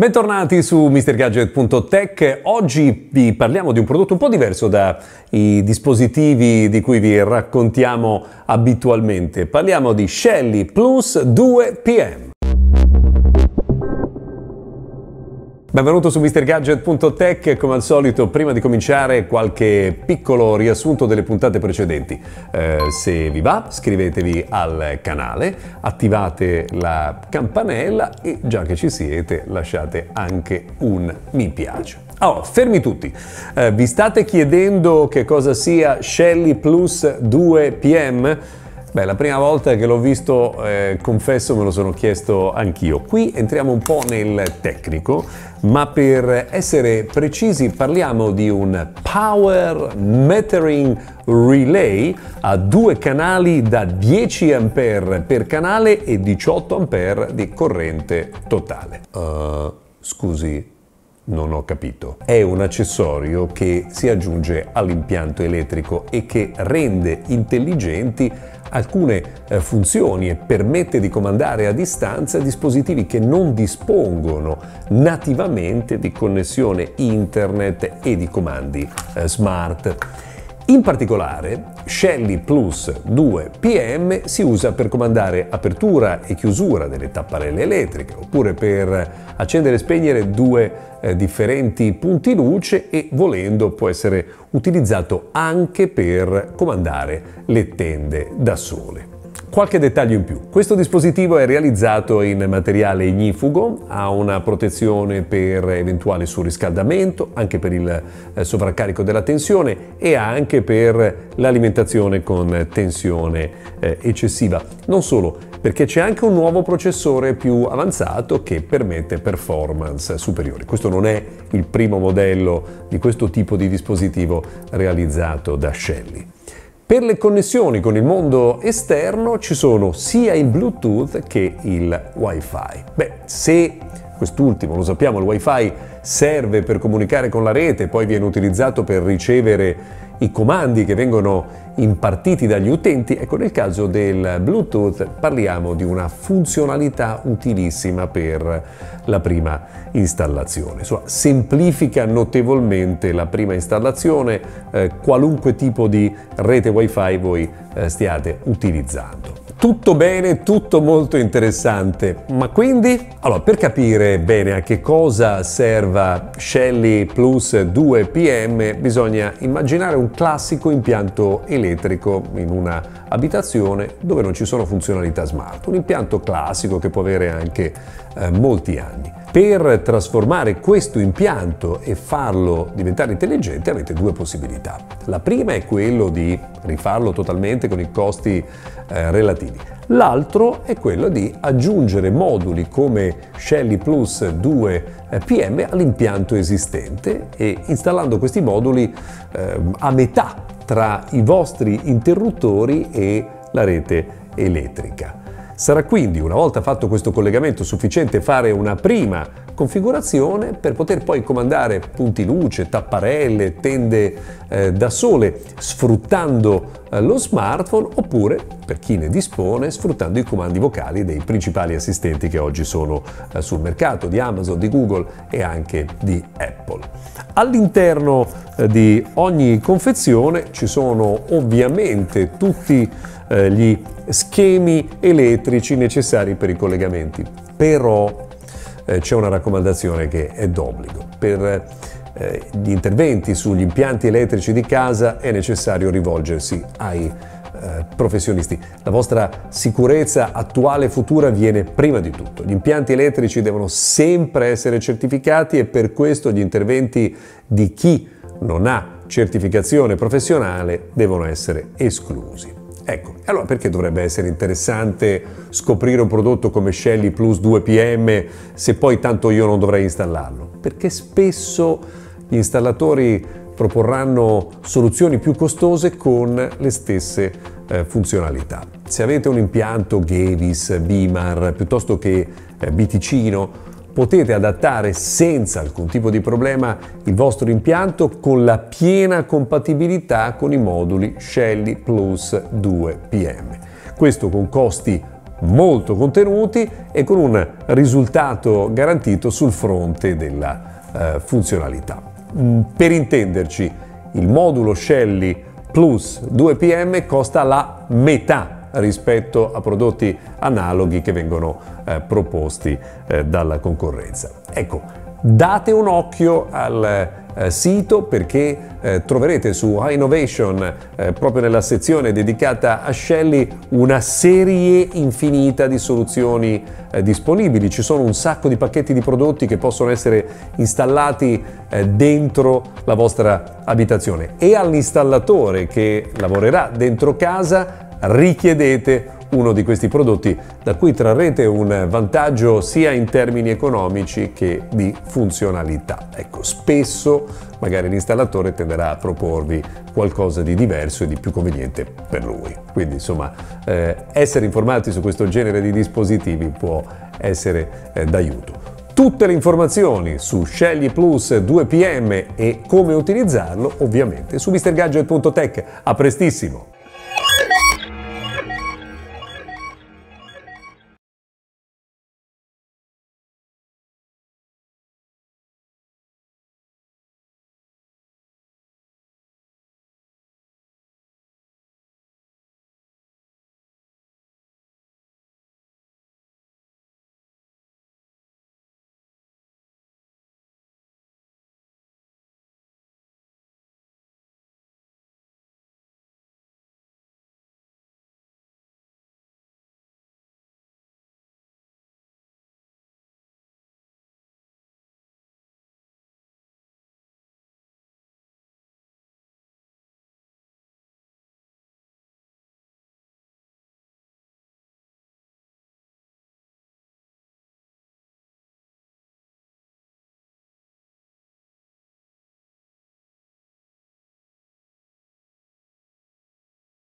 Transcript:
Bentornati su mistergadget.tech. Oggi vi parliamo di un prodotto un po' diverso dai dispositivi di cui vi raccontiamo abitualmente. Parliamo di Shelly Plus 2PM. Benvenuto su mistergadget.tech. Come al solito, prima di cominciare, qualche piccolo riassunto delle puntate precedenti. Se vi va, iscrivetevi al canale, attivate la campanella e, già che ci siete, lasciate anche un mi piace. Allora, fermi tutti. Vi state chiedendo che cosa sia Shelly Plus 2PM? Beh, la prima volta che l'ho visto, confesso, me lo sono chiesto anch'io. Qui entriamo un po' nel tecnico, ma per essere precisi parliamo di un power metering relay a due canali da 10 ampere per canale e 18 ampere di corrente totale. Scusi, non ho capito. È un accessorio che si aggiunge all'impianto elettrico e che rende intelligenti alcune funzioni e permette di comandare a distanza dispositivi che non dispongono nativamente di connessione internet e di comandi smart. In particolare, Shelly Plus 2PM si usa per comandare apertura e chiusura delle tapparelle elettriche, oppure per accendere e spegnere due differenti punti luce, e volendo può essere utilizzato anche per comandare le tende da sole. Qualche dettaglio in più. Questo dispositivo è realizzato in materiale ignifugo, ha una protezione per eventuale surriscaldamento, anche per il sovraccarico della tensione e anche per l'alimentazione con tensione eccessiva. Non solo, perché c'è anche un nuovo processore più avanzato che permette performance superiori. Questo non è il primo modello di questo tipo di dispositivo realizzato da Shelly. Per le connessioni con il mondo esterno ci sono sia il Bluetooth che il Wi-Fi. Beh, se quest'ultimo, lo sappiamo, il Wi-Fi serve per comunicare con la rete, poi viene utilizzato per ricevere i comandi che vengono impartiti dagli utenti, ecco, nel caso del Bluetooth parliamo di una funzionalità utilissima per la prima installazione. Insomma, semplifica notevolmente la prima installazione, qualunque tipo di rete Wi-Fi voi stiate utilizzando. Tutto bene, tutto molto interessante, ma quindi? Allora, per capire bene a che cosa serva Shelly Plus 2PM bisogna immaginare un classico impianto elettrico in una abitazione dove non ci sono funzionalità smart, un impianto classico che può avere anche molti anni. Per trasformare questo impianto e farlo diventare intelligente avete due possibilità. La prima è quello di rifarlo totalmente con i costi relativi. L'altro è quello di aggiungere moduli come Shelly Plus 2PM all'impianto esistente e installando questi moduli a metà tra i vostri interruttori e la rete elettrica. Sarà quindi, una volta fatto questo collegamento, sufficiente fare una prima configurazione per poter poi comandare punti luce, tapparelle, tende da sole, sfruttando lo smartphone, oppure, per chi ne dispone, sfruttando i comandi vocali dei principali assistenti che oggi sono sul mercato, di Amazon, di Google e anche di Apple. All'interno di ogni confezione ci sono ovviamente tutti gli schemi elettrici necessari per i collegamenti, però c'è una raccomandazione che è d'obbligo. Per gli interventi sugli impianti elettrici di casa è necessario rivolgersi ai professionisti. La vostra sicurezza attuale e futura viene prima di tutto. Gli impianti elettrici devono sempre essere certificati e per questo gli interventi di chi non ha certificazione professionale devono essere esclusi. Ecco, allora perché dovrebbe essere interessante scoprire un prodotto come Shelly Plus 2PM se poi tanto io non dovrei installarlo? Perché spesso gli installatori proporranno soluzioni più costose con le stesse funzionalità. Se avete un impianto Gewiss, Bimar, piuttosto che Bticino, potete adattare senza alcun tipo di problema il vostro impianto con la piena compatibilità con i moduli Shelly Plus 2PM. Questo con costi molto contenuti e con un risultato garantito sul fronte della funzionalità. Per intenderci, il modulo Shelly Plus 2PM costa la metà rispetto a prodotti analoghi che vengono proposti dalla concorrenza. Ecco, date un occhio al sito, perché troverete su High Innovation, proprio nella sezione dedicata a Shelly, una serie infinita di soluzioni disponibili. Ci sono un sacco di pacchetti di prodotti che possono essere installati dentro la vostra abitazione, e all'installatore che lavorerà dentro casa richiedete uno di questi prodotti, da cui trarrete un vantaggio sia in termini economici che di funzionalità. Ecco, spesso magari l'installatore tenderà a proporvi qualcosa di diverso e di più conveniente per lui. Quindi insomma, essere informati su questo genere di dispositivi può essere d'aiuto. Tutte le informazioni su Shelly Plus 2PM e come utilizzarlo ovviamente su mistergadget.tech. A prestissimo!